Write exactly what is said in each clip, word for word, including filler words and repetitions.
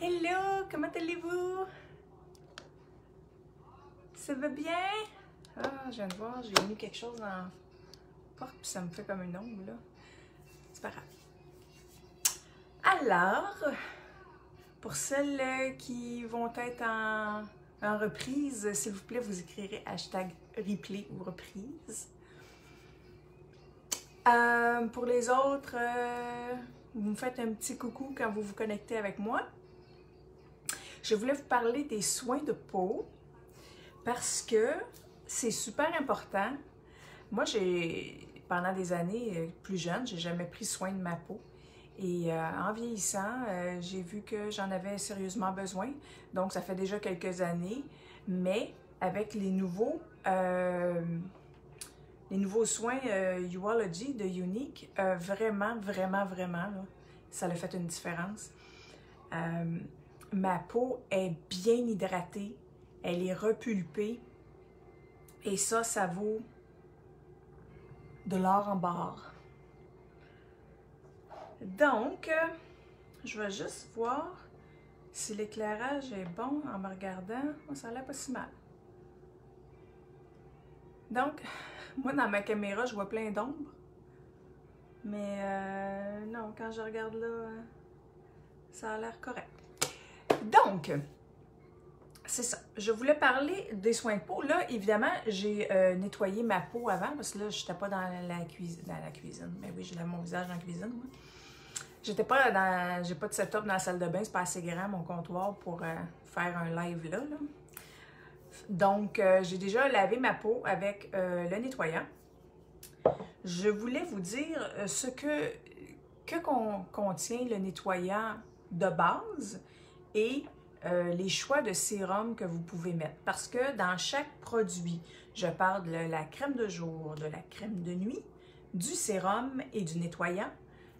Hello, comment allez-vous? Ça va bien? Ah, je viens de voir, j'ai mis quelque chose dans la porte puis ça me fait comme une ombre là. C'est pas grave. Alors, pour celles qui vont être en, en reprise, s'il vous plaît, vous écrirez hashtag replay ou reprise. Euh, pour les autres, euh, vous me faites un petit coucou quand vous vous connectez avec moi. Je voulais vous parler des soins de peau parce que c'est super important. Moi, j'ai pendant des années plus jeune, j'ai jamais pris soin de ma peau. Et euh, en vieillissant, euh, j'ai vu que j'en avais sérieusement besoin. Donc, ça fait déjà quelques années. Mais avec les nouveaux, euh, les nouveaux soins euh, You.Ology de Younique, euh, vraiment, vraiment, vraiment, là, ça a fait une différence. Euh, Ma peau est bien hydratée, elle est repulpée et ça, ça vaut de l'or en barre. Donc, je vais juste voir si l'éclairage est bon en me regardant. Ça a l'air pas si mal. Donc, moi dans ma caméra, je vois plein d'ombres. Mais euh, non, quand je regarde là, ça a l'air correct. Donc, c'est ça. Je voulais parler des soins de peau. Là, évidemment, j'ai euh, nettoyé ma peau avant parce que là, je n'étais pas dans la cuisine. Dans la cuisine. Mais oui, j'ai mon visage dans la cuisine. Moi. J'étais pas dans. J'ai pas de setup dans la salle de bain. C'est pas assez grand mon comptoir pour euh, faire un live là. là. Donc, euh, j'ai déjà lavé ma peau avec euh, le nettoyant. Je voulais vous dire ce que, que qu'on contient le nettoyant de base. Et euh, les choix de sérum que vous pouvez mettre. Parce que dans chaque produit, je parle de la crème de jour, de la crème de nuit, du sérum et du nettoyant.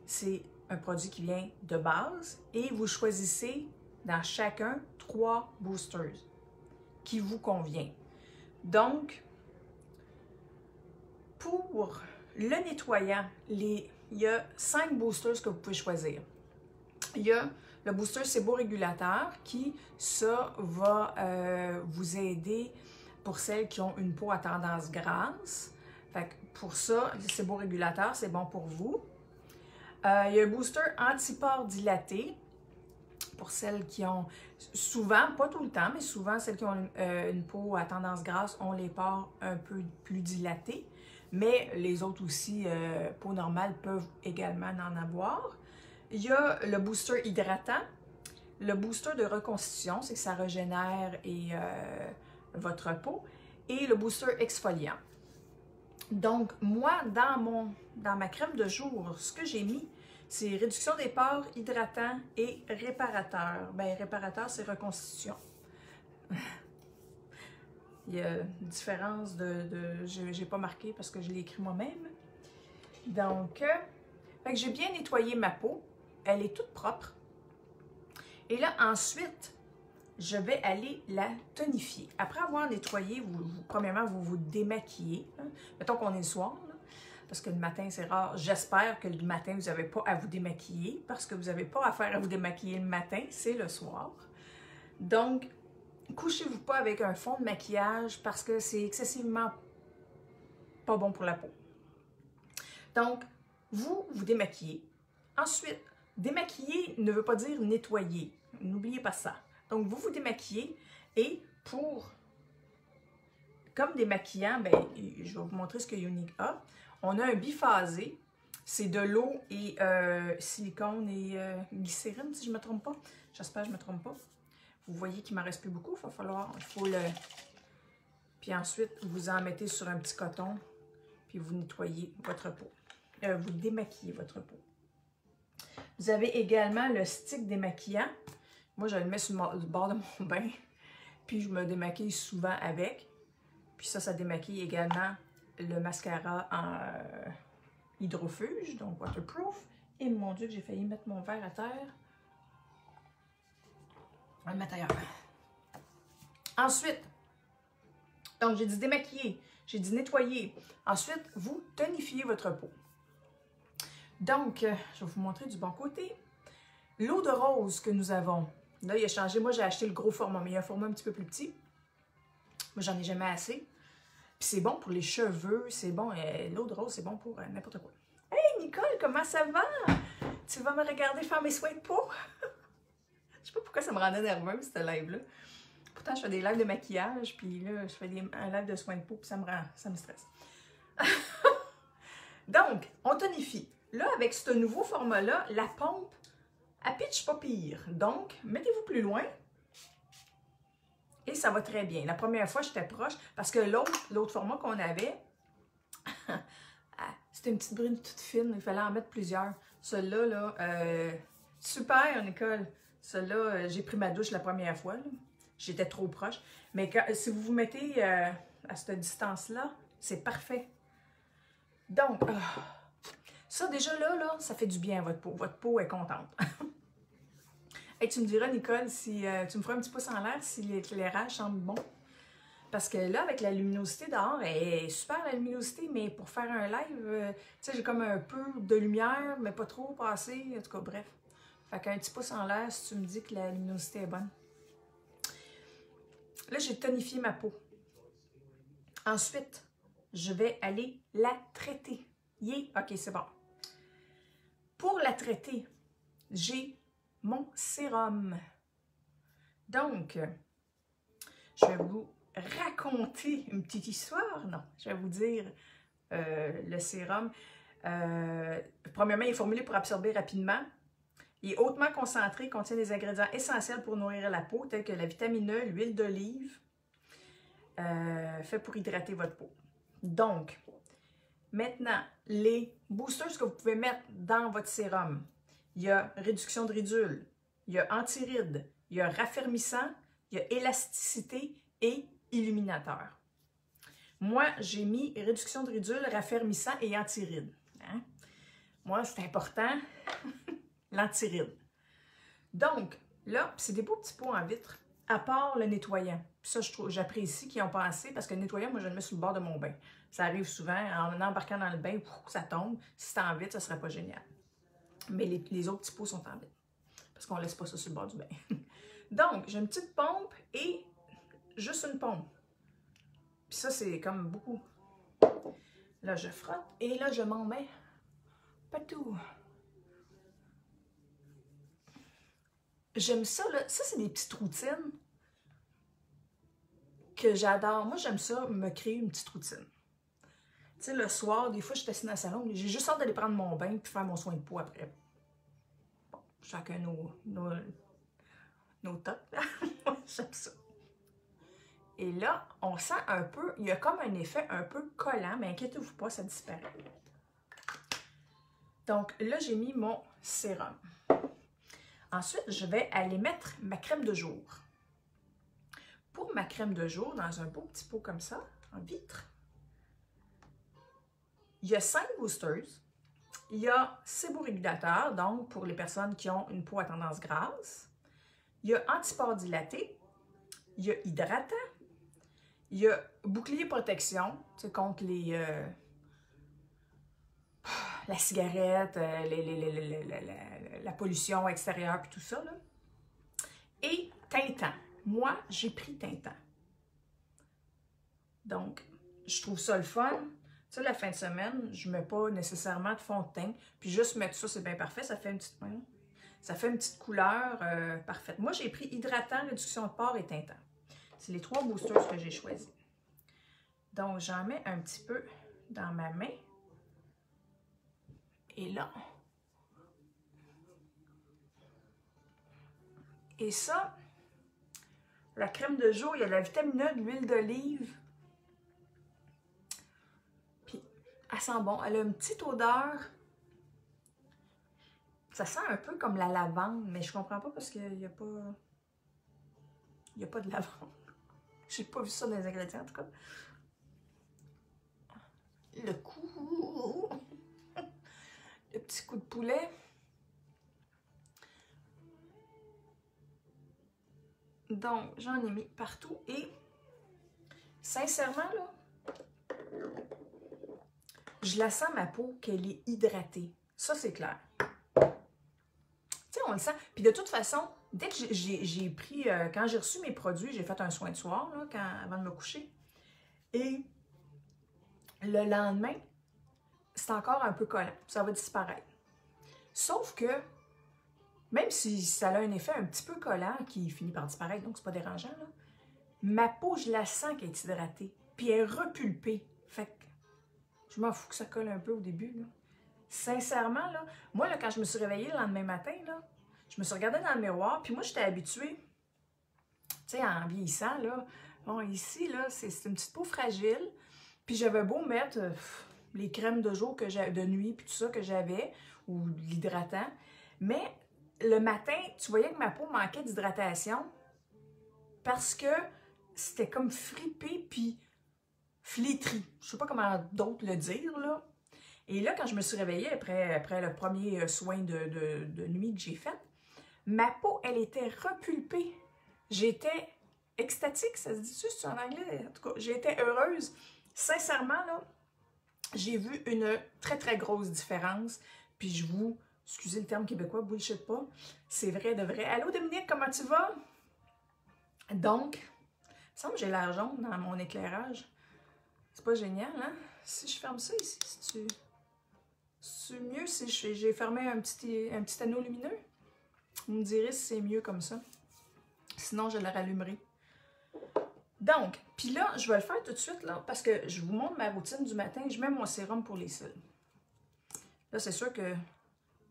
C'est un produit qui vient de base et vous choisissez dans chacun trois boosters qui vous convient. Donc, pour le nettoyant, les, il y a cinq boosters que vous pouvez choisir. Il y a le booster séborégulateur qui, ça, va euh, vous aider pour celles qui ont une peau à tendance grasse. Fait que pour ça, le séborégulateur, c'est bon pour vous. Euh, il y a le booster anti-pores dilaté pour celles qui ont souvent, pas tout le temps, mais souvent celles qui ont une, euh, une peau à tendance grasse ont les pores un peu plus dilatés. Mais les autres aussi, euh, peau normale, peuvent également en avoir. Il y a le booster hydratant, le booster de reconstitution, c'est que ça régénère et, euh, votre peau, et le booster exfoliant. Donc, moi, dans, mon, dans ma crème de jour, ce que j'ai mis, c'est réduction des pores, hydratant et réparateur. Bien, réparateur, c'est reconstitution. Il y a une différence de... de je n'ai pas marqué parce que je l'ai écrit moi-même. Donc, euh, fait que j'ai bien nettoyé ma peau. Elle est toute propre. Et là, ensuite, je vais aller la tonifier. Après avoir nettoyé, vous, vous, premièrement, vous vous démaquillez. Hein? Mettons qu'on est le soir, là, parce que le matin, c'est rare. J'espère que le matin, vous n'avez pas à vous démaquiller, parce que vous n'avez pas affaire à vous démaquiller le matin, c'est le soir. Donc, couchez-vous pas avec un fond de maquillage, parce que c'est excessivement pas bon pour la peau. Donc, vous vous démaquillez. Ensuite, démaquiller ne veut pas dire nettoyer. N'oubliez pas ça. Donc, vous vous démaquillez et pour... Comme démaquillant, ben, je vais vous montrer ce que Younique a. On a un biphasé. C'est de l'eau et euh, silicone et euh, glycérine, si je ne me trompe pas. J'espère que je ne me trompe pas. Vous voyez qu'il ne m'en reste plus beaucoup. Il va falloir... Il faut le... Puis ensuite, vous en mettez sur un petit coton puis vous nettoyez votre peau. Euh, vous démaquillez votre peau. Vous avez également le stick démaquillant. Moi, je le mets sur le bord de mon bain, puis je me démaquille souvent avec. Puis ça, ça démaquille également le mascara en euh, hydrofuge, donc waterproof. Et mon Dieu, j'ai failli mettre mon verre à terre. On va le mettre ailleurs. Ensuite, donc j'ai dit démaquiller, j'ai dit nettoyer. Ensuite, vous tonifiez votre peau. Donc, je vais vous montrer du bon côté. L'eau de rose que nous avons, Là, il a changé. Moi, j'ai acheté le gros format, mais il y a un format un petit peu plus petit. Moi, j'en ai jamais assez. Puis c'est bon pour les cheveux, c'est bon. Euh, L'eau de rose, c'est bon pour euh, n'importe quoi. Hey, Nicole, comment ça va? Tu vas me regarder faire mes soins de peau? Je sais pas pourquoi ça me rendait nerveuse, cette live-là. Pourtant, je fais des lives de maquillage, puis là, je fais des, un live de soins de peau, puis ça me rend, ça me stresse. Donc, on tonifie. Là, avec ce nouveau format-là, la pompe, elle pitche pas pire. Donc, mettez-vous plus loin. Et ça va très bien. La première fois, j'étais proche, parce que l'autre, l'autre format qu'on avait, c'était une petite brune toute fine. Il fallait en mettre plusieurs. Celui-là, là, euh, super, Nicole. Celui-là, euh, j'ai pris ma douche la première fois. J'étais trop proche. Mais quand, si vous vous mettez euh, à cette distance-là, c'est parfait. Donc, euh, ça, déjà là, là, ça fait du bien à votre peau. Votre peau est contente. Hey, tu me diras, Nicole, si euh, tu me feras un petit pouce en l'air si l'éclairage semble bon. Parce que là, avec la luminosité dehors, elle est super la luminosité, mais pour faire un live, euh, tu sais, j'ai comme un peu de lumière, mais pas trop passé. En tout cas, bref. Fait qu'un petit pouce en l'air si tu me dis que la luminosité est bonne. Là, j'ai tonifié ma peau. Ensuite, je vais aller la traiter. Yeah! OK, c'est bon. Pour la traiter, j'ai mon sérum. Donc, je vais vous raconter une petite histoire. Non, je vais vous dire euh, le sérum. Euh, premièrement, il est formulé pour absorber rapidement. Il est hautement concentré, contient des ingrédients essentiels pour nourrir la peau, tels que la vitamine E, l'huile d'olive, euh, fait pour hydrater votre peau. Donc, maintenant, les boosters que vous pouvez mettre dans votre sérum, il y a réduction de ridules, il y a anti-rides, il y a raffermissant, il y a élasticité et illuminateur. Moi, j'ai mis réduction de ridules, raffermissant et anti-rides. Hein? Moi, c'est important. L'antiride. Donc, là, c'est des beaux petits pots en vitre, à part le nettoyant. Puis ça, j'apprécie qu'ils ont pensé, parce que le nettoyant, moi, je le mets sur le bord de mon bain. Ça arrive souvent, en embarquant dans le bain, ça tombe. Si c'est en vitre, ça ne serait pas génial. Mais les, les autres petits pots sont en vitre, parce qu'on ne laisse pas ça sur le bord du bain. Donc, j'ai une petite pompe et juste une pompe. Puis ça, c'est comme beaucoup. Là, je frotte et là, je m'en mets partout. J'aime ça, là. Ça, c'est des petites routines que j'adore. Moi, j'aime ça, me créer une petite routine. Tu sais, le soir, des fois, je suis assise dans le salon, j'ai juste hâte d'aller prendre mon bain puis faire mon soin de peau après. Bon, chacun nos, nos, nos tops. J'aime ça. Et là, on sent un peu, il y a comme un effet un peu collant, mais inquiétez-vous pas, ça disparaît. Donc là, j'ai mis mon sérum. Ensuite, je vais aller mettre ma crème de jour. Pour ma crème de jour, dans un beau petit pot comme ça, en vitre, il y a cinq boosters. Il y a séborégulateur, donc pour les personnes qui ont une peau à tendance grasse. Il y a anti-pores dilaté. Il y a hydratant. Il y a bouclier protection, c'est contre les... Euh, la cigarette, euh, les, les, les, les, les, la, la pollution extérieure, puis tout ça, là. Et tintant. Moi, j'ai pris tintant. Donc, je trouve ça le fun. Ça, la fin de semaine, je ne mets pas nécessairement de fond de teint. Puis juste mettre ça, c'est bien parfait. Ça fait une petite, ça fait une petite couleur euh, parfaite. Moi, j'ai pris hydratant, réduction de pores et tintant. C'est les trois boosters que j'ai choisis. Donc, j'en mets un petit peu dans ma main. Et là. Et ça, la crème de jour, il y a la vitamine E, de l'huile d'olive. Puis, elle sent bon. Elle a une petite odeur. Ça sent un peu comme la lavande, mais je comprends pas parce qu'il n'y a pas... Il n'y a pas de lavande. J'ai pas vu ça dans les ingrédients, en tout cas. Le coup... Le petit coup de poulet. Donc, j'en ai mis partout et sincèrement, là, je la sens ma peau qu'elle est hydratée. Ça, c'est clair. Tu sais, on le sent. Puis de toute façon, dès que j'ai pris, euh, quand j'ai reçu mes produits, j'ai fait un soin de soir, là, quand, avant de me coucher. Et le lendemain, c'est encore un peu collant. Ça va disparaître. Sauf que, même si ça a un effet un petit peu collant qui finit par disparaître, donc c'est pas dérangeant, là, ma peau, je la sens qu'elle est hydratée. Puis elle est repulpée. Fait que je m'en fous que ça colle un peu au début, là. Sincèrement, là, moi, là, quand je me suis réveillée le lendemain matin, là, je me suis regardée dans le miroir, puis moi, j'étais habituée, tu sais, en vieillissant, là, bon, ici, là, c'est une petite peau fragile, puis j'avais beau mettre euh, les crèmes de jour, que j'avais de nuit, puis tout ça que j'avais, ou l'hydratant, mais le matin, tu voyais que ma peau manquait d'hydratation, parce que c'était comme fripé, puis flétri, je sais pas comment d'autres le dire, là. Et là, quand je me suis réveillée après, après le premier soin de, de, de nuit que j'ai fait, ma peau, elle était repulpée. J'étais extatique, ça se dit juste en anglais. En tout cas, j'étais heureuse. Sincèrement, là, j'ai vu une très, très grosse différence. Puis je vous, excusez le terme québécois, bullshit pas, c'est vrai de vrai. Allô, Dominique, comment tu vas? Donc, il me semble que j'ai l'air jaune dans mon éclairage. C'est pas génial, hein? Si je ferme ça ici, si tu... C'est mieux si j'ai fermé un petit, un petit anneau lumineux. Vous me direz si c'est mieux comme ça. Sinon, je le rallumerai. Donc, puis là, je vais le faire tout de suite, là, parce que je vous montre ma routine du matin. Je mets mon sérum pour les cils. Là, c'est sûr que,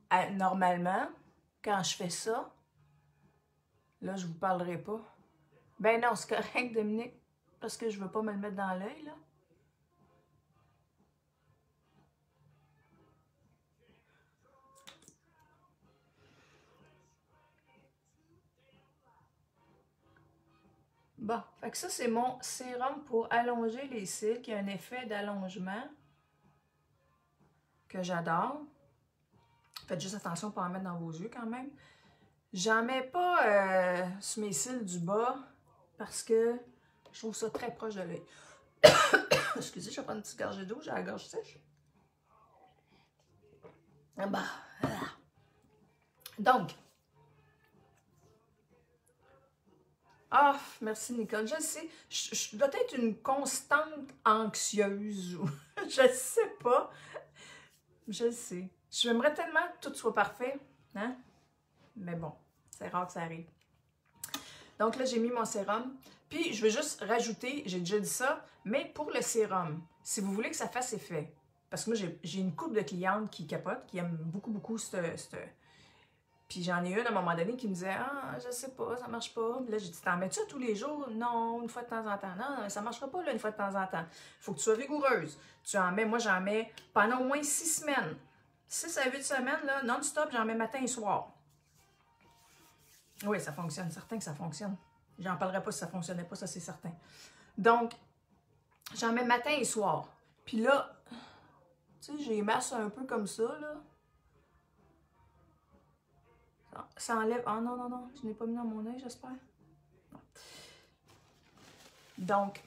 à, normalement, quand je fais ça, là, je ne vous parlerai pas. Ben non, c'est correct, Dominique, parce que je ne veux pas me le mettre dans l'œil, là. Bon, fait que ça, c'est mon sérum pour allonger les cils, qui a un effet d'allongement que j'adore. Faites juste attention pour en mettre dans vos yeux quand même. J'en mets pas euh, sur mes cils du bas parce que je trouve ça très proche de l'œil. Excusez, je vais prendre une petite gorgée d'eau, j'ai la gorge sèche. Ah bah, voilà. Donc, ah, merci Nicole. Je sais, je, je dois être une constante anxieuse ou je sais pas. Je sais. J'aimerais tellement que tout soit parfait, hein? Mais bon, c'est rare que ça arrive. Donc là, j'ai mis mon sérum. Puis, je vais juste rajouter, j'ai déjà dit ça, mais pour le sérum, si vous voulez que ça fasse effet, parce que moi, j'ai une couple de clientes qui capotent, qui aiment beaucoup, beaucoup cette... cette Puis j'en ai une à un moment donné qui me disait « Ah, je sais pas, ça marche pas. » Là, j'ai dit « T'en mets-tu tous les jours? » « Non, une fois de temps en temps. » « Non, ça marchera pas, là, une fois de temps en temps. » « Faut que tu sois rigoureuse. » Tu en mets, moi, j'en mets pendant au moins six semaines. Six à huit semaines, là, non-stop, j'en mets matin et soir. Oui, ça fonctionne. Certain que ça fonctionne. J'en parlerai pas si ça fonctionnait pas, ça, c'est certain. Donc, j'en mets matin et soir. Puis là, tu sais, j'ai masse un peu comme ça, là. Ça enlève... Ah non, non, non, je n'ai pas mis dans mon œil, j'espère. Donc,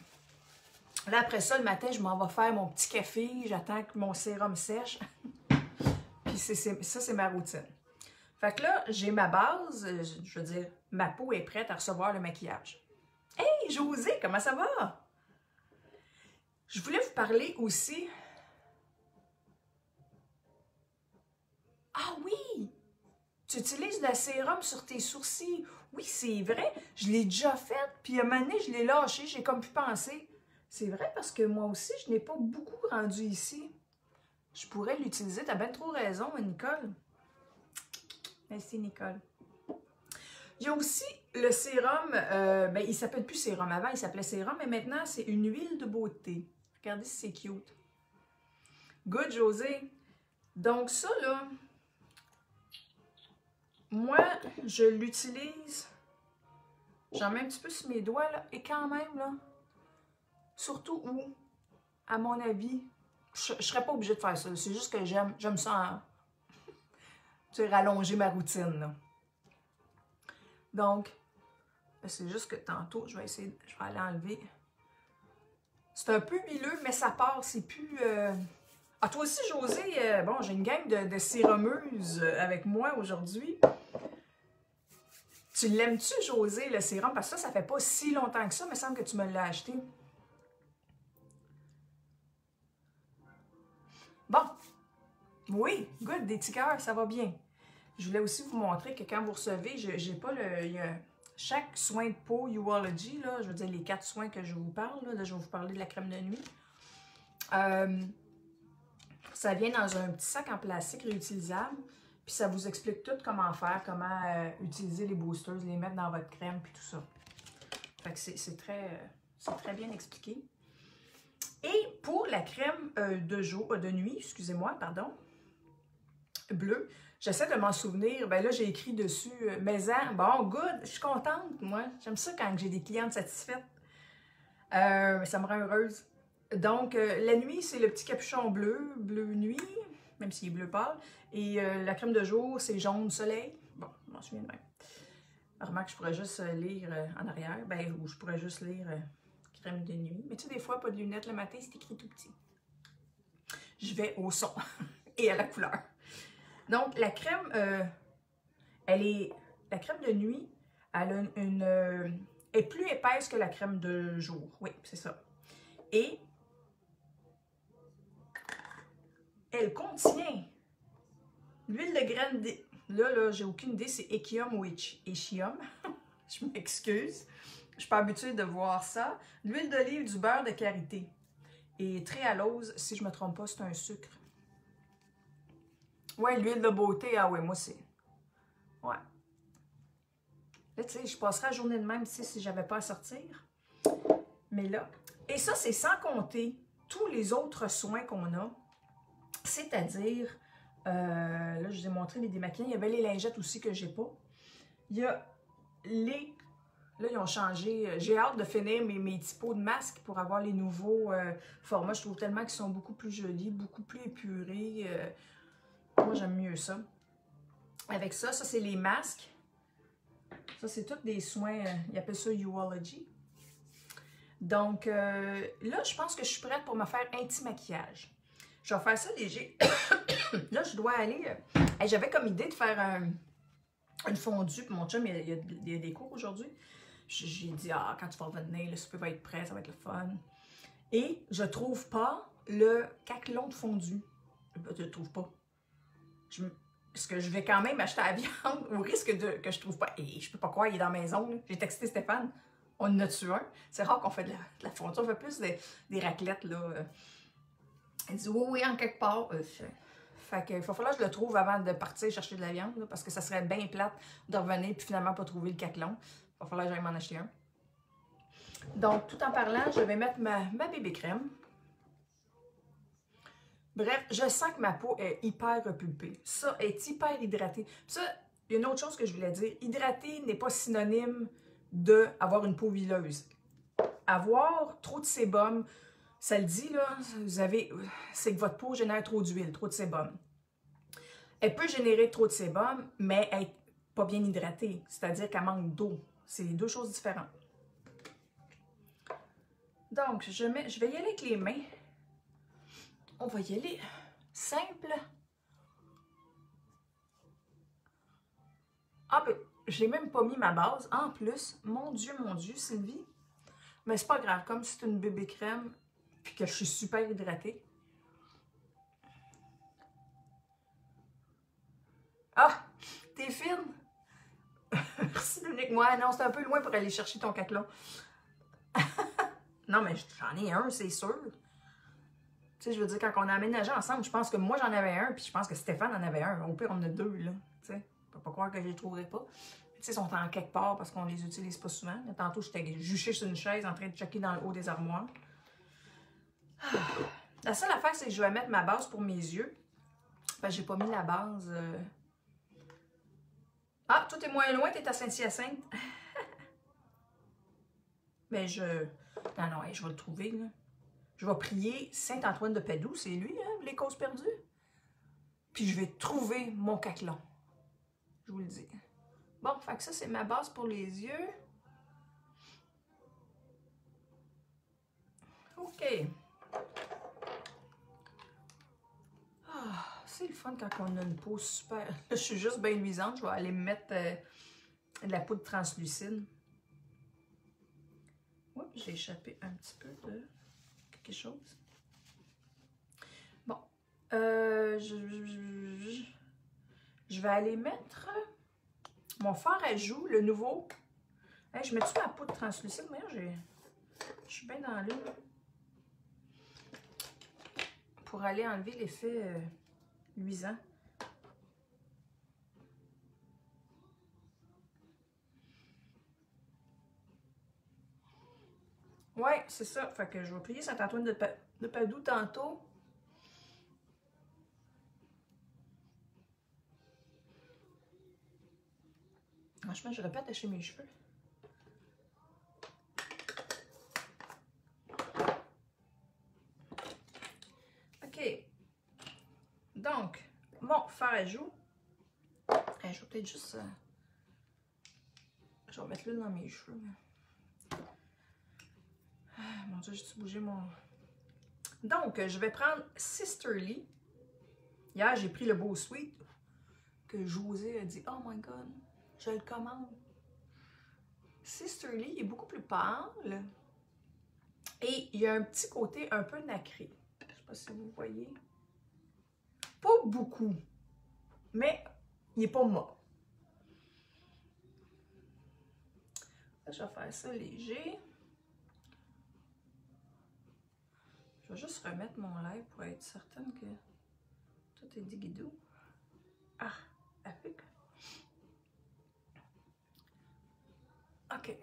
là, après ça, le matin, je m'en vais faire mon petit café. J'attends que mon sérum sèche. Puis c'est, c'est, ça, c'est ma routine. Fait que là, j'ai ma base. Je veux dire, ma peau est prête à recevoir le maquillage. Hey, Josée, comment ça va? Je voulais vous parler aussi... Ah oui! Tu utilises de la sérum sur tes sourcils. Oui, c'est vrai. Je l'ai déjà faite. Puis à un moment donné, je l'ai lâché. J'ai comme pu penser. C'est vrai parce que moi aussi, je n'ai pas beaucoup rendu ici. Je pourrais l'utiliser. T'as bien trop raison, Nicole. Merci, Nicole. Il y a aussi le sérum. Euh, ben, il ne s'appelle plus sérum. Avant, il s'appelait sérum. Mais maintenant, c'est une huile de beauté. Regardez si c'est cute. Good, Josée. Donc ça, là... Moi, je l'utilise, j'en mets un petit peu sur mes doigts, là, et quand même, là, surtout où, à mon avis, je ne serais pas obligée de faire ça, c'est juste que j'aime j'aime ça, en, tu sais, rallonger ma routine, là. Donc, c'est juste que tantôt, je vais essayer, je vais aller enlever. C'est un peu huileux, mais ça part, c'est plus... Euh... Ah, toi aussi, Josée, euh, bon, j'ai une gang de, de sérumeuses avec moi aujourd'hui. Tu l'aimes-tu, José, le sérum? Parce que ça, ça fait pas si longtemps que ça, mais il me semble que tu me l'as acheté. Bon. Oui, good, des petits cœurs, ça va bien. Je voulais aussi vous montrer que quand vous recevez, j'ai pas le... Il y a chaque soin de peau You.Ology, là, je veux dire les quatre soins que je vous parle, là, là je vais vous parler de la crème de nuit. Euh, ça vient dans un petit sac en plastique réutilisable, puis ça vous explique tout comment faire, comment euh, utiliser les boosters, les mettre dans votre crème, puis tout ça. Fait que c'est très, euh, c'est très bien expliqué. Et pour la crème euh, de jour, euh, de nuit, excusez-moi, pardon, bleue, j'essaie de m'en souvenir. Ben là, j'ai écrit dessus euh, mes ans. Bon, good, je suis contente, moi. J'aime ça quand j'ai des clientes satisfaites. Euh, ça me rend heureuse. Donc, euh, la nuit, c'est le petit capuchon bleu, bleu nuit, même s'il est bleu pâle. Et euh, la crème de jour, c'est jaune soleil. Bon, je m'en souviens de même. Remarque, je pourrais juste lire euh, en arrière, ben, ou je pourrais juste lire euh, crème de nuit. Mais tu sais, des fois, pas de lunettes le matin, c'est écrit tout petit. Je vais au son et à la couleur. Donc, la crème, euh, elle est, la crème de nuit, elle a une, une, euh, est plus épaisse que la crème de jour. Oui, c'est ça. Et elle contient l'huile de graine de... Là, là, j'ai aucune idée, c'est Echium ou Echium. Je m'excuse. Je ne suis pas habituée de voir ça. L'huile d'olive, du beurre de karité. Et tréhalose, si je ne me trompe pas, c'est un sucre. Ouais, l'huile de beauté, ah ouais, moi c'est... Ouais. Là, tu sais, je passerais la journée de même, tu sais, si j'avais pas à sortir. Mais là... Et ça, c'est sans compter tous les autres soins qu'on a. C'est-à-dire... Euh, là, je vous ai montré les démaquillants. Il y avait les lingettes aussi que j'ai pas. Il y a les... Là, ils ont changé. J'ai hâte de finir mes, mes petits pots de masques pour avoir les nouveaux euh, formats. Je trouve tellement qu'ils sont beaucoup plus jolis, beaucoup plus épurés. Euh, moi, j'aime mieux ça. Avec ça, ça, c'est les masques. Ça, c'est tous des soins. Euh, ils appellent ça You.Ology. Donc, euh, là, je pense que je suis prête pour me faire un petit maquillage. Je vais faire ça léger. Là, je dois aller... Euh... Hey, j'avais comme idée de faire un... une fondue. Puis mon chum, il y a, il y a des cours aujourd'hui. J'ai dit, ah, quand tu vas revenir, le souper va être prêt, ça va être le fun. Et je trouve pas le caclon de fondue. Je le trouve pas. Je, ce que je vais quand même acheter à la viande au risque de que je trouve pas. Et je peux pas croire, il est dans la maison. J'ai texté Stéphane. On en a tué un. C'est rare qu'on fait de la, de la fondue. On fait plus des, des raclettes, là. Elle dit, oui, oui, en quelque part. Euh, Fait qu'il va falloir que je le trouve avant de partir chercher de la viande, là, parce que ça serait bien plate de revenir puis finalement pas trouver le caclon. Il va falloir que j'aille m'en acheter un. Donc, tout en parlant, je vais mettre ma, ma bébé crème. Bref, je sens que ma peau est hyper repulpée. Ça est hyper hydratée. Ça, il y a une autre chose que je voulais dire. Hydrater n'est pas synonyme d'avoir une peau vileuse. Avoir trop de sébum... Ça le dit, là, vous avez, c'est que votre peau génère trop d'huile, trop de sébum. Elle peut générer trop de sébum, mais elle n'est pas bien hydratée, c'est-à-dire qu'elle manque d'eau. C'est deux choses différentes. Donc, je, mets, je vais y aller avec les mains. On va y aller simple. Ah, ben, j'ai même pas mis ma base. En plus, mon Dieu, mon Dieu, Sylvie. Mais c'est pas grave, comme c'est une bébé crème, puis que je suis super hydratée. Ah! T'es fine! Merci, Younique. Moi, non, c'est un peu loin pour aller chercher ton caclon. Non, mais j'en ai un, c'est sûr. Tu sais, je veux dire, quand on a aménagé ensemble, je pense que moi, j'en avais un, puis je pense que Stéphane en avait un. Au pire, on en a deux, là. Tu sais, je peux pas croire que je les trouverais pas. Tu sais, ils sont en quelque part parce qu'on les utilise pas souvent. Tantôt, j'étais juchée sur une chaise en train de checker dans le haut des armoires. La seule affaire, c'est que je vais mettre ma base pour mes yeux. Ben, j'ai pas mis la base. Euh... Ah, toi, t'es moins loin, t'es à Saint-Hyacinthe. Mais je... Non, non, hey, je vais le trouver, là. Je vais prier Saint-Antoine de Padoue, c'est lui, hein, les causes perdues. Puis je vais trouver mon caclon. Je vous le dis. Bon, fait que ça, c'est ma base pour les yeux. OK. C'est le fun quand on a une peau super... Je suis juste bien luisante. Je vais aller me mettre euh, de la poudre translucide. Oups, j'ai échappé un petit peu de quelque chose. Bon. Euh, je, je, je, je vais aller mettre mon fard à joues, le nouveau. Hey, je mets-tu ma poudre translucide? Mais j'ai, je suis bien dans l'eau. Pour aller enlever l'effet euh, luisant. Ouais, c'est ça. Fait que je vais plier Saint-Antoine de, pa de Padoue tantôt. Franchement, je n'aurais pas attaché mes cheveux. OK. Donc, mon fard à joues. Hey, je vais peut-être juste... Euh... Je vais mettre l'une dans mes cheveux. Mais... Mon Dieu, j'ai-tu bougé mon... Donc, je vais prendre Sisterly. Hier, j'ai pris le beau sweat que José a dit « Oh my God, je le commande. » Sisterly est beaucoup plus pâle et il y a un petit côté un peu nacré. Je ne sais pas si vous voyez. Pas beaucoup, mais il n'est pas mort. Je vais faire ça léger. Je vais juste remettre mon live pour être certaine que tout est diguidou. Ah, avec. OK.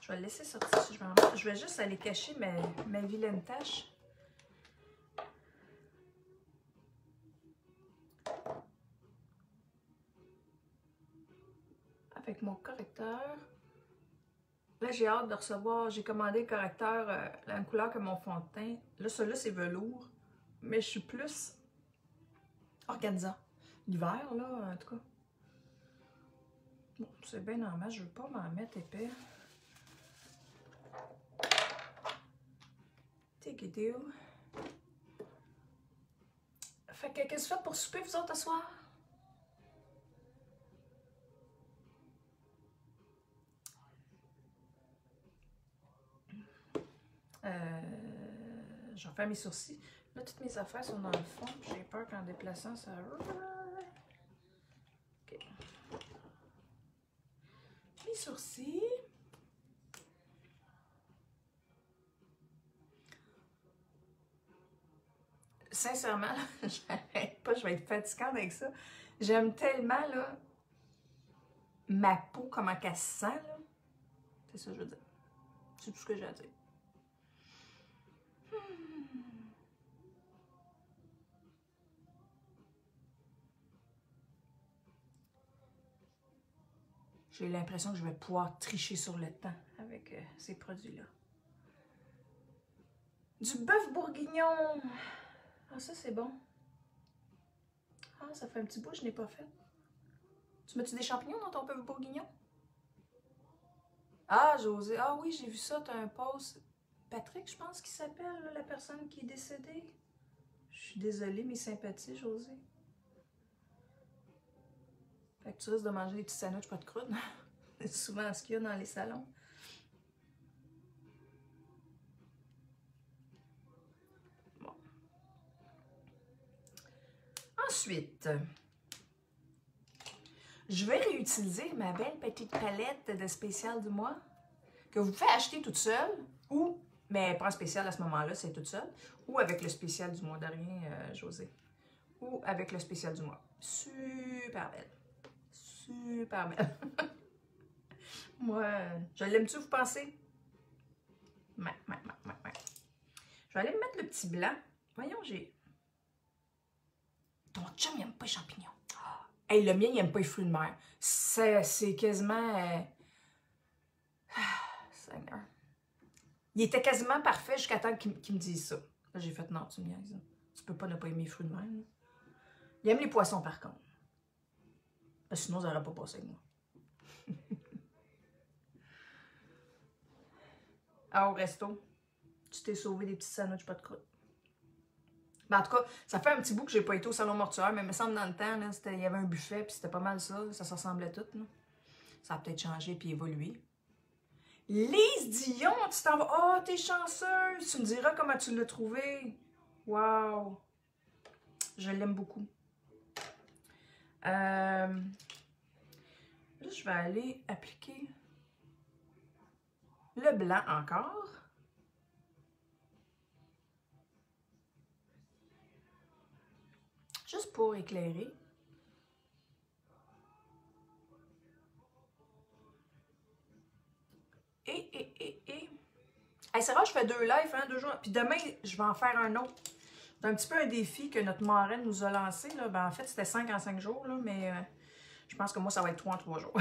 Je vais le laisser sortir si je m'en vais. Je vais juste aller cacher ma, ma vilaine tache. Avec mon correcteur. Là, j'ai hâte de recevoir, j'ai commandé le correcteur, euh, la même couleur que mon fond de teint. Là, celui-là, c'est velours, mais je suis plus organisant. L'hiver, là, en tout cas. Bon, c'est bien normal, je ne veux pas m'en mettre épais. Take it deal. Fait que, qu'est-ce que vous faites pour souper, vous autres, ce soir? Euh, je vais faire mes sourcils. Là, toutes mes affaires sont dans le fond. J'ai peur qu'en déplaçant, ça... Okay. Mes sourcils. Sincèrement, j'arrête pas. Je vais être fatigante avec ça. J'aime tellement, là, ma peau, comment qu'elle se sent, là. C'est ça que je veux dire. C'est tout ce que j'ai à dire. J'ai l'impression que je vais pouvoir tricher sur le temps avec euh, ces produits-là. Du bœuf bourguignon! Ah, ça, c'est bon. Ah, ça fait un petit bout, je n'ai pas fait. Tu mets-tu des champignons dans ton bœuf bourguignon? Ah, José. Ah oui, j'ai vu ça, t'as un post. Patrick, je pense qu'il s'appelle, la personne qui est décédée. Je suis désolée, mes sympathies, José. Fait que tu risques de manger des petits sandwichs pas de croûte. C'est souvent ce qu'il y a dans les salons. Bon. Ensuite, je vais réutiliser ma belle petite palette de spécial du mois que vous pouvez acheter toute seule ou, mais pas en spécial à ce moment-là, c'est toute seule, ou avec le spécial du mois dernier, euh, José. Ou avec le spécial du mois. Super belle. Super belle. Moi, je l'aime-tu, vous pensez? Ouais, ouais, ouais, ouais. Je vais aller me mettre le petit blanc. Voyons, j'ai... Ton chum, il n'aime pas les champignons. Oh. Hey, le mien, il n'aime pas les fruits de mer. C'est quasiment... Euh... Ah, Seigneur. Il était quasiment parfait jusqu'à temps qu'il qu'il me dise ça. Là, j'ai fait, non, tu me niaises. Tu peux pas ne pas aimer les fruits de mer. Là. Il aime les poissons, par contre. Sinon, ça n'aurait pas passé avec moi. Ah, au resto, tu t'es sauvé des petits sandwichs pas de croûte. Ben, en tout cas, ça fait un petit bout que j'ai pas été au salon mortuaire, mais il me semble dans le temps, là, il y avait un buffet, puis c'était pas mal ça, ça se ressemblait tout. Là. Ça a peut-être changé puis évolué. Lise Dion, tu t'en vas. Oh, t'es chanceuse! Tu me diras comment tu l'as trouvé. Wow! Je l'aime beaucoup. Euh... Là, je vais aller appliquer le blanc encore. Juste pour éclairer. Et, et, et, et. Hey, c'est vrai, je fais deux lives, hein, deux jours. Puis demain, je vais en faire un autre. C'est un petit peu un défi que notre marraine nous a lancé. Là. Ben, en fait, c'était cinq en cinq jours, là, mais euh, je pense que moi, ça va être trois en trois jours.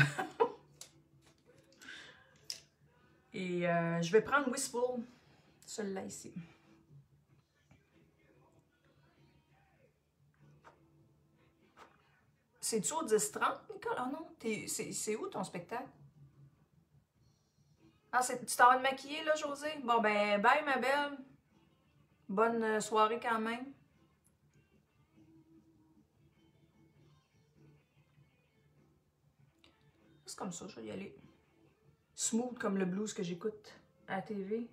Et euh, je vais prendre Wistful, celui-là ici. C'est-tu au dix trente, Nicole? Oh non, es, c'est où ton spectacle? Ah, tu t'en vas te maquiller, là, Josée? Bon, ben, bye, ma belle. Bonne soirée quand même. C'est comme ça, je vais y aller. Smooth comme le blues que j'écoute à la T V.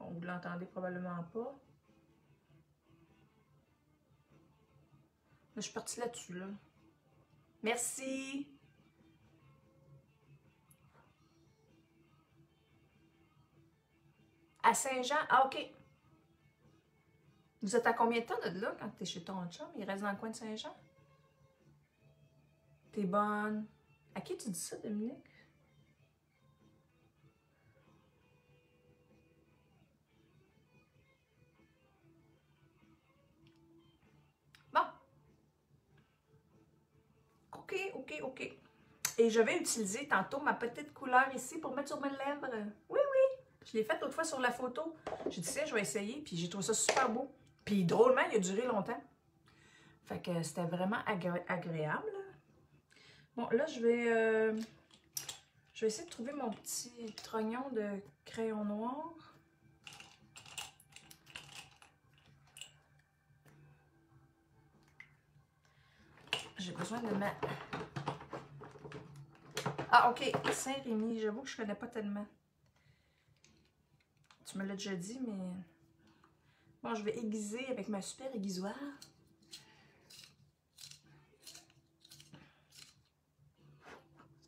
Bon, vous l'entendez probablement pas. Mais je suis partie là-dessus, là. Merci! À Saint-Jean? Ah, OK. Vous êtes à combien de temps de là quand t'es chez ton chum? Il reste dans le coin de Saint-Jean? T'es bonne. À qui tu dis ça, Dominique? OK, OK. Et je vais utiliser tantôt ma petite couleur ici pour mettre sur mes lèvres. Oui, oui. Je l'ai faite l'autre fois sur la photo. J'ai dit, tiens, je vais essayer. Puis j'ai trouvé ça super beau. Puis drôlement, il a duré longtemps. Fait que c'était vraiment agré agréable. Bon, là, je vais, euh, je vais essayer de trouver mon petit trognon de crayon noir. J'ai besoin de ma... Ah, OK. Saint-Rémy. J'avoue que je ne connais pas tellement. Tu me l'as déjà dit, mais... Bon, je vais aiguiser avec ma super aiguisoire.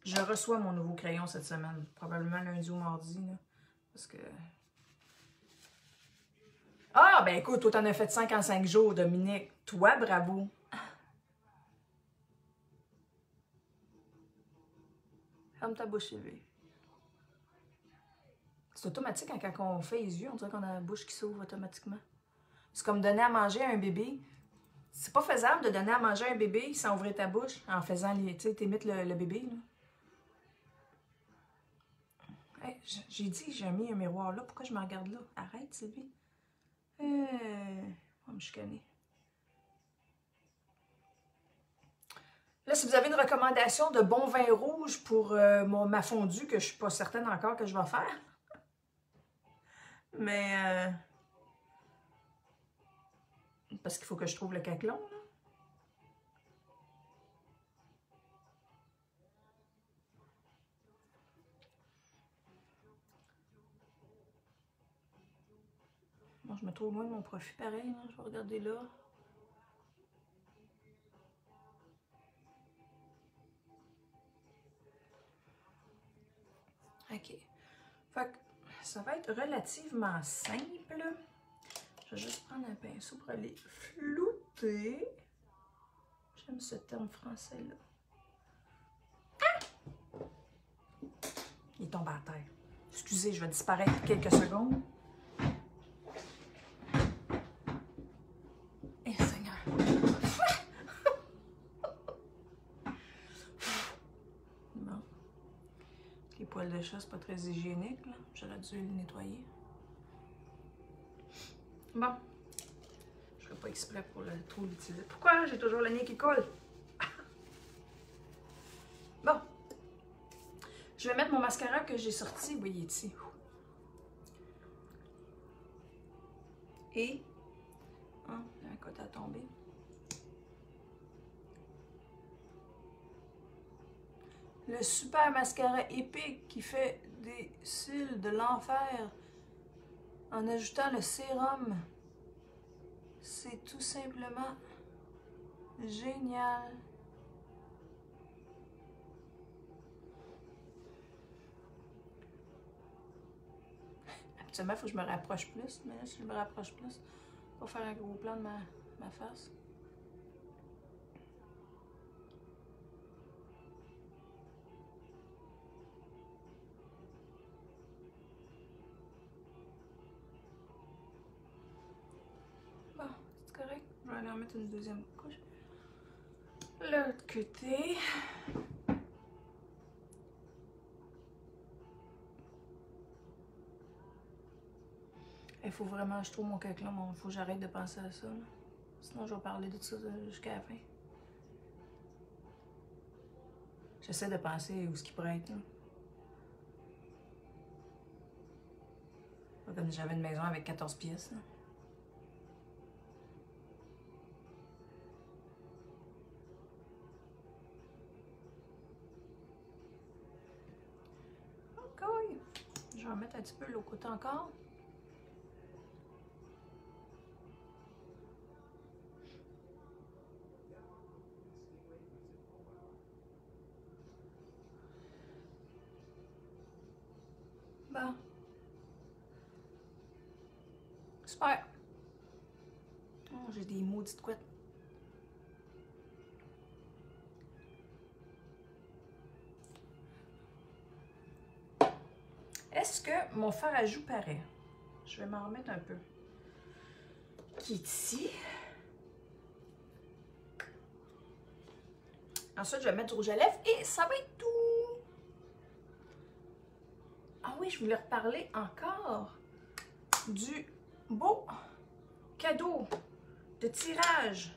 Je reçois mon nouveau crayon cette semaine. Probablement lundi ou mardi, là. Parce que... Ah, ben écoute, toi, t'en as fait cinq en cinq jours, Dominique. Toi, bravo. Comme ta bouche élevée. C'est automatique hein, quand on fait les yeux, on dirait qu'on a la bouche qui s'ouvre automatiquement. C'est comme donner à manger à un bébé. C'est pas faisable de donner à manger à un bébé sans ouvrir ta bouche, en faisant les... Tu sais, t'imites le, le bébé, là. Hey, j'ai dit, j'ai mis un miroir là, pourquoi je me regarde là? Arrête, Sylvie. Euh, on va me chicaner. Là, si vous avez une recommandation de bon vin rouge pour euh, mon, ma fondue, que je ne suis pas certaine encore que je vais faire. Mais... Euh, parce qu'il faut que je trouve le caquelon. Là. Bon, je me trouve loin de mon profit pareil. Là. Je vais regarder là. OK. Fait que ça va être relativement simple. Je vais juste prendre un pinceau pour aller flouter. J'aime ce terme français-là. Ah! Il tombe à terre. Excusez, je vais disparaître quelques secondes. Eh, Seigneur! Bon. Les poils de chat, c'est pas très hygiénique, là. J'aurais dû le nettoyer. Bon. Je ferai pas exprès pour le trop l'utiliser. Pourquoi? J'ai toujours le nez qui colle. Bon. Je vais mettre mon mascara que j'ai sorti. Oui, il est ici. Et... Oh, cote à tomber. Le super mascara épique qui fait des cils de l'enfer en ajoutant le sérum. C'est tout simplement génial. Habituellement, il faut que je me rapproche plus, mais là, si je me rapproche plus, pour faire un gros plan de ma, ma face. Mettre une deuxième couche. L'autre côté. Il faut vraiment, je trouve mon caquelon, il faut que j'arrête de penser à ça. Là. Sinon, je vais parler de tout ça jusqu'à la fin. J'essaie de penser où ce qui pourrait être. Là. Pas comme si j'avais une maison avec quatorze pièces. Là. Je vais en mettre un petit peu l'autre côté encore. Bon. Super. Oh, j'ai des maudites couettes. Est-ce que mon fard à joues paraît? Je vais m'en remettre un peu. Qui est ici. Ensuite, je vais mettre du rouge à lèvres et ça va être tout. Ah oui, je voulais reparler encore du beau cadeau de tirage.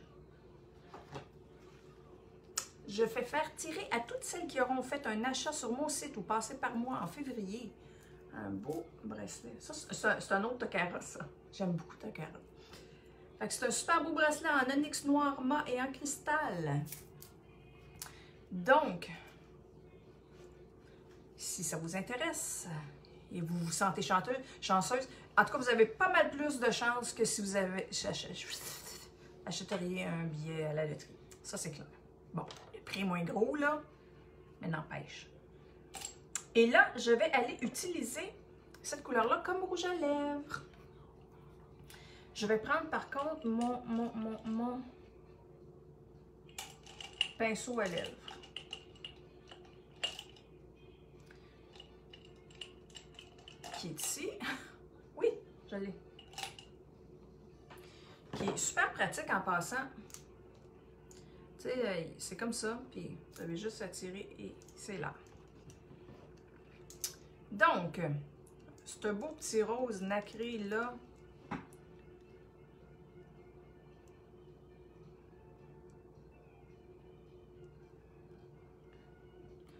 Je fais faire tirer à toutes celles qui auront fait un achat sur mon site ou passé par moi en février. Un beau bracelet. Ça, c'est un autre Takara, ça. J'aime beaucoup Takara. Fait que c'est un super beau bracelet en onyx noir mat et en cristal. Donc, si ça vous intéresse et vous vous sentez chanteuse, chanceuse, en tout cas, vous avez pas mal plus de chances que si vous avez achèteriez un billet à la loterie. Ça, c'est clair. Bon, le prix moins gros, là, mais n'empêche. Et là, je vais aller utiliser cette couleur-là comme rouge à lèvres. Je vais prendre par contre mon, mon, mon, mon pinceau à lèvres. Qui est ici. Oui, je l'ai. Qui est super pratique en passant. Tu sais, c'est comme ça, puis vous avez juste à tirer et c'est là. Donc, ce beau petit rose nacré là,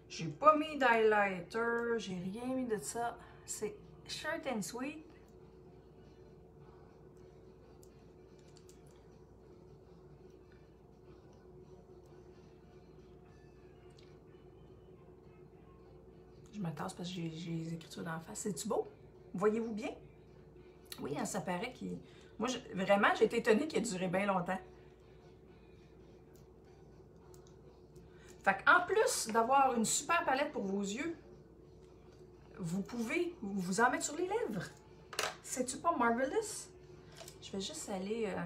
j'ai pas mis d'highlighter, j'ai rien mis de ça, c'est short and sweet. Je me tasse parce que j'ai les écritures d'en face. C'est-tu beau? Voyez-vous bien? Oui, hein, ça paraît qu'il... Moi, je... vraiment, j'ai été étonnée qu'il ait duré bien longtemps. Fait qu'en plus d'avoir une super palette pour vos yeux, vous pouvez vous en mettre sur les lèvres. C'est-tu pas marvelous? Je vais juste aller... Euh...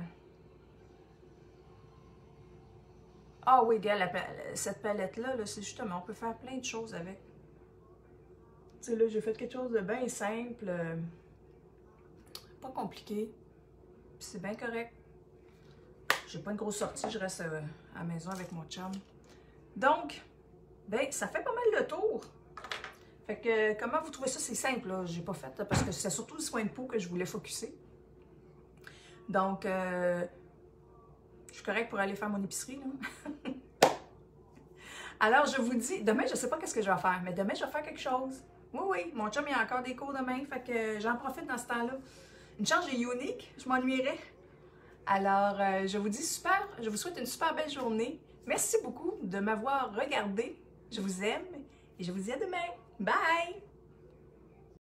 Ah oui, gars, la... cette palette-là, -là, c'est justement... On peut faire plein de choses avec... Tu sais, là, j'ai fait quelque chose de bien simple, euh, pas compliqué, puis c'est bien correct. J'ai pas une grosse sortie, je reste euh, à la maison avec mon chum. Donc, ben, ça fait pas mal le tour. Fait que, euh, comment vous trouvez ça? C'est simple, là, j'ai pas fait, parce que c'est surtout le soin de peau que je voulais focusser. Donc, euh, je suis correcte pour aller faire mon épicerie, là. Alors, je vous dis, demain, je sais pas qu'est-ce que je vais faire, mais demain, je vais faire quelque chose. Oui, oui, mon chum, il y a encore des cours demain, fait que j'en profite dans ce temps-là. Une chance, j'ai Younique, je m'ennuierais. Alors, euh, je vous dis super, je vous souhaite une super belle journée. Merci beaucoup de m'avoir regardé. Je vous aime et je vous dis à demain. Bye!